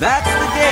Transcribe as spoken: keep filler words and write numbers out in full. That's the game.